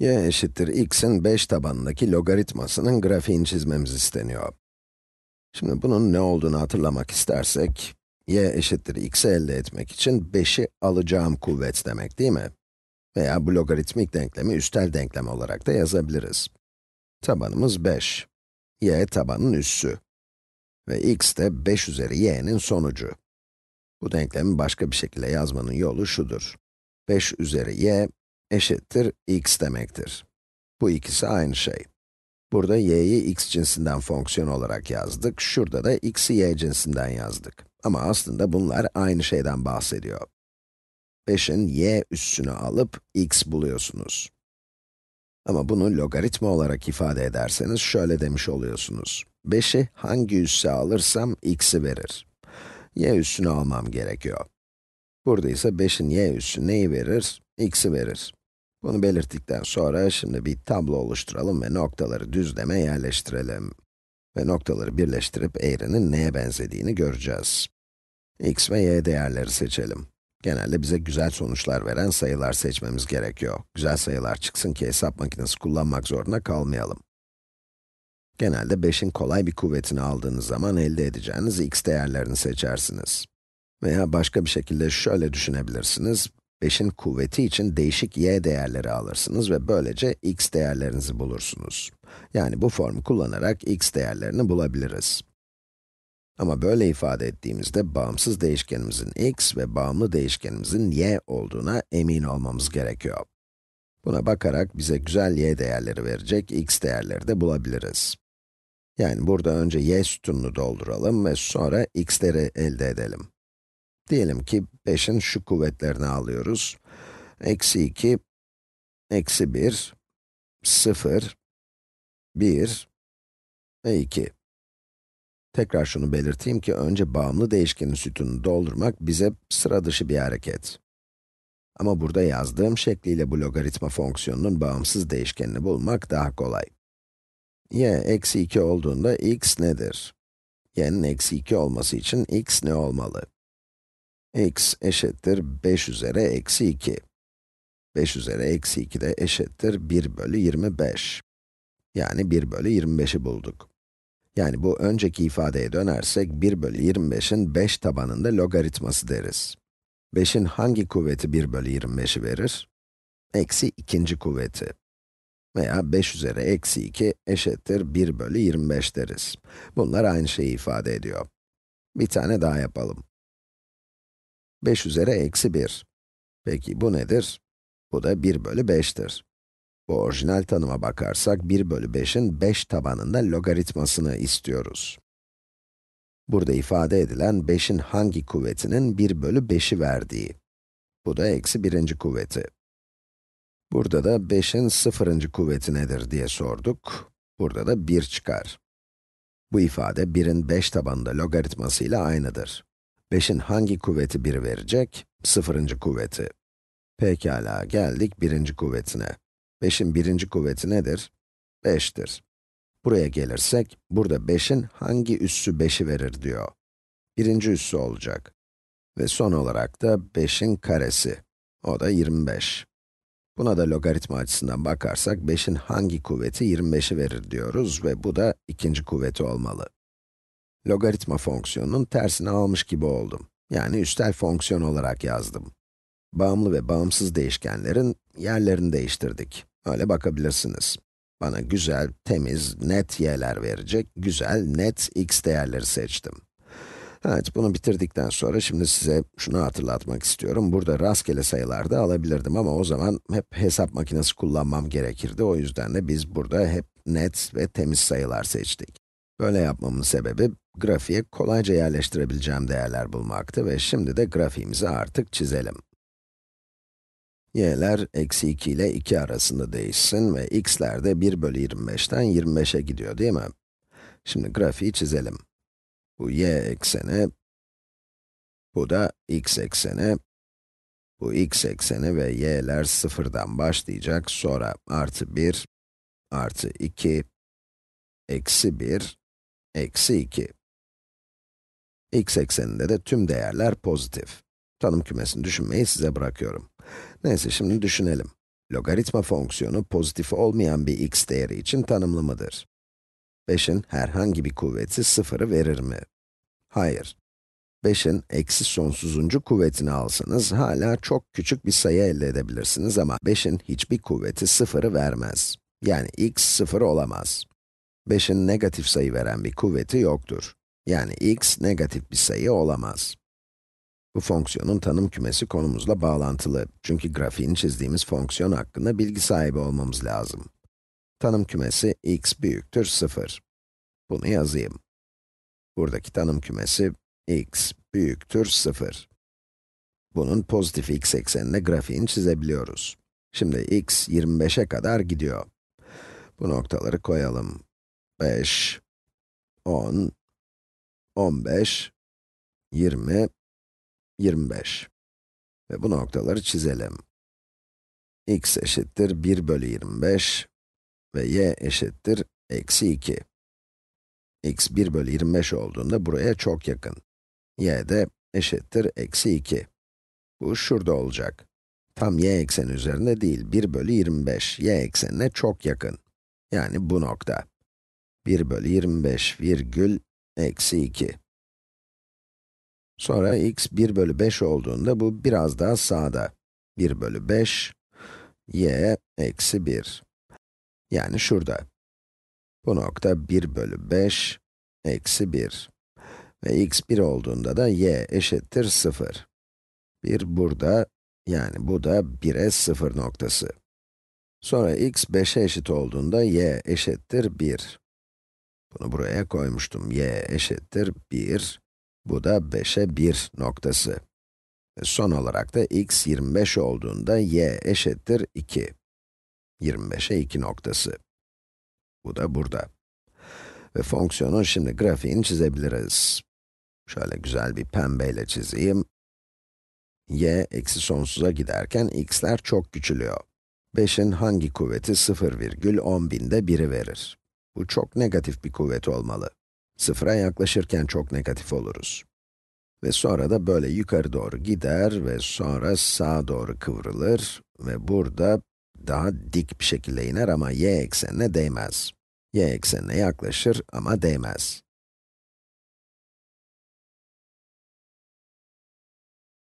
y eşittir x'in 5 tabanındaki logaritmasının grafiğini çizmemiz isteniyor. Şimdi bunun ne olduğunu hatırlamak istersek, y eşittir x'i elde etmek için 5'i alacağım kuvvet demek değil mi? Veya bu logaritmik denklemi üstel denklem olarak da yazabiliriz. Tabanımız 5. Y tabanın üssü. Ve x de 5 üzeri y'nin sonucu. Bu denklemi başka bir şekilde yazmanın yolu şudur. 5 üzeri y eşittir x demektir. Bu ikisi aynı şey. Burada y'yi x cinsinden fonksiyon olarak yazdık, şurada da x'i y cinsinden yazdık. Ama aslında bunlar aynı şeyden bahsediyor. 5'in y üssünü alıp x buluyorsunuz. Ama bunu logaritma olarak ifade ederseniz şöyle demiş oluyorsunuz. 5'i hangi üsse alırsam x'i verir. Y üssünü almam gerekiyor. Burada ise 5'in y üssü neyi verir? X'i verir. Bunu belirttikten sonra şimdi bir tablo oluşturalım ve noktaları düzleme yerleştirelim. Ve noktaları birleştirip eğrinin neye benzediğini göreceğiz. X ve y değerleri seçelim. Genelde bize güzel sonuçlar veren sayılar seçmemiz gerekiyor. Güzel sayılar çıksın ki hesap makinesi kullanmak zorunda kalmayalım. Genelde 5'in kolay bir kuvvetini aldığınız zaman elde edeceğiniz x değerlerini seçersiniz. Veya başka bir şekilde şöyle düşünebilirsiniz. 5'in kuvveti için değişik y değerleri alırsınız ve böylece x değerlerinizi bulursunuz. Yani bu formu kullanarak x değerlerini bulabiliriz. Ama böyle ifade ettiğimizde bağımsız değişkenimizin x ve bağımlı değişkenimizin y olduğuna emin olmamız gerekiyor. Buna bakarak bize güzel y değerleri verecek x değerleri de bulabiliriz. Yani burada önce y sütununu dolduralım ve sonra x'leri elde edelim. Diyelim ki 5'in şu kuvvetlerini alıyoruz. Eksi 2, eksi 1, 0, 1 ve 2. Tekrar şunu belirteyim ki önce bağımlı değişkenin sütununu doldurmak bize sıra dışı bir hareket. Ama burada yazdığım şekliyle bu logaritma fonksiyonunun bağımsız değişkenini bulmak daha kolay. Y eksi 2 olduğunda x nedir? Y'nin eksi 2 olması için x ne olmalı? X eşittir 5 üzeri eksi 2. 5 üzeri eksi 2 de eşittir 1 bölü 25. Yani 1 bölü 25'i bulduk. Yani bu önceki ifadeye dönersek 1 bölü 25'in 5 tabanında logaritması deriz. 5'in hangi kuvveti 1 bölü 25'i verir? Eksi ikinci kuvveti. Veya 5 üzeri eksi 2 eşittir 1 bölü 25 deriz. Bunlar aynı şeyi ifade ediyor. Bir tane daha yapalım. 5 üzeri eksi 1. Peki bu nedir? Bu da 1 bölü 5'tir. Bu orijinal tanıma bakarsak 1 bölü 5'in 5 tabanında logaritmasını istiyoruz. Burada ifade edilen 5'in hangi kuvvetinin 1 bölü 5'i verdiği. Bu da eksi 1. kuvveti. Burada da 5'in 0. kuvveti nedir diye sorduk. Burada da 1 çıkar. Bu ifade 1'in 5 tabanında logaritmasıyla aynıdır. 5'in hangi kuvveti 1 verecek? 0. kuvveti. Pekala, geldik 1. kuvvetine. 5'in 1. kuvveti nedir? 5'tir. Buraya gelirsek, burada 5'in hangi üssü 5'i verir diyor. 1. üssü olacak. Ve son olarak da 5'in karesi. O da 25. Buna da logaritma açısından bakarsak, 5'in hangi kuvveti 25'i verir diyoruz ve bu da 2. kuvveti olmalı. Logaritma fonksiyonunun tersini almış gibi oldum. Yani üstel fonksiyon olarak yazdım. Bağımlı ve bağımsız değişkenlerin yerlerini değiştirdik. Öyle bakabilirsiniz. Bana güzel, temiz, net y'ler verecek, güzel, net x değerleri seçtim. Evet, bunu bitirdikten sonra şimdi size şunu hatırlatmak istiyorum. Burada rastgele sayılar da alabilirdim ama o zaman hep hesap makinesi kullanmam gerekirdi. O yüzden de biz burada hep net ve temiz sayılar seçtik. Böyle yapmamın sebebi, grafiğe kolayca yerleştirebileceğim değerler bulmaktı ve şimdi de grafiğimizi artık çizelim. Y'ler eksi 2 ile 2 arasında değişsin ve x'ler de 1 bölü 25'ten 25'e gidiyor değil mi? Şimdi grafiği çizelim. Bu y ekseni, bu da x ekseni, bu x ekseni ve y'ler 0'dan başlayacak, sonra artı 1, artı 2, eksi 1, eksi 2. X ekseninde de tüm değerler pozitif. Tanım kümesini düşünmeyi size bırakıyorum. Neyse, şimdi düşünelim. Logaritma fonksiyonu pozitif olmayan bir x değeri için tanımlı mıdır? 5'in herhangi bir kuvveti 0'ı verir mi? Hayır. 5'in eksi sonsuzuncu kuvvetini alsanız hala çok küçük bir sayı elde edebilirsiniz ama 5'in hiçbir kuvveti 0'ı vermez. Yani x 0 olamaz. 5'in negatif sayı veren bir kuvveti yoktur. Yani x negatif bir sayı olamaz. Bu fonksiyonun tanım kümesi konumuzla bağlantılı. Çünkü grafiğini çizdiğimiz fonksiyon hakkında bilgi sahibi olmamız lazım. Tanım kümesi x büyüktür 0. Bunu yazayım. Buradaki tanım kümesi x büyüktür 0. Bunun pozitif x ekseninde grafiğini çizebiliyoruz. Şimdi x 25'e kadar gidiyor. Bu noktaları koyalım. 5, 10, 15, 20, 25. Ve bu noktaları çizelim. X eşittir 1 bölü 25 ve y eşittir eksi 2. X 1 bölü 25 olduğunda buraya çok yakın. Y de eşittir eksi 2. Bu şurada olacak. Tam y ekseni üzerinde değil, 1 bölü 25. Y eksenine çok yakın. Yani bu nokta. 1 bölü 25 virgül eksi 2. Sonra x 1 bölü 5 olduğunda bu biraz daha sağda. 1 bölü 5, y eksi 1. Yani şurada. Bu nokta 1 bölü 5, eksi 1. Ve x 1 olduğunda da y eşittir 0. 1 burada, yani bu da 1'e 0 noktası. Sonra x 5'e eşit olduğunda y eşittir 1. Bunu buraya koymuştum. Y eşittir 1. Bu da 5'e 1 noktası. Ve son olarak da x 25 olduğunda y eşittir 2. 25'e 2 noktası. Bu da burada. Ve fonksiyonun şimdi grafiğini çizebiliriz. Şöyle güzel bir pembeyle çizeyim. Y eksi sonsuza giderken x'ler çok küçülüyor. 5'in hangi kuvveti 0,10.000'de 1'i verir? Bu çok negatif bir kuvvet olmalı. Sıfıra yaklaşırken çok negatif oluruz. Ve sonra da böyle yukarı doğru gider ve sonra sağa doğru kıvrılır ve burada daha dik bir şekilde iner ama y eksenine değmez. Y eksenine yaklaşır ama değmez.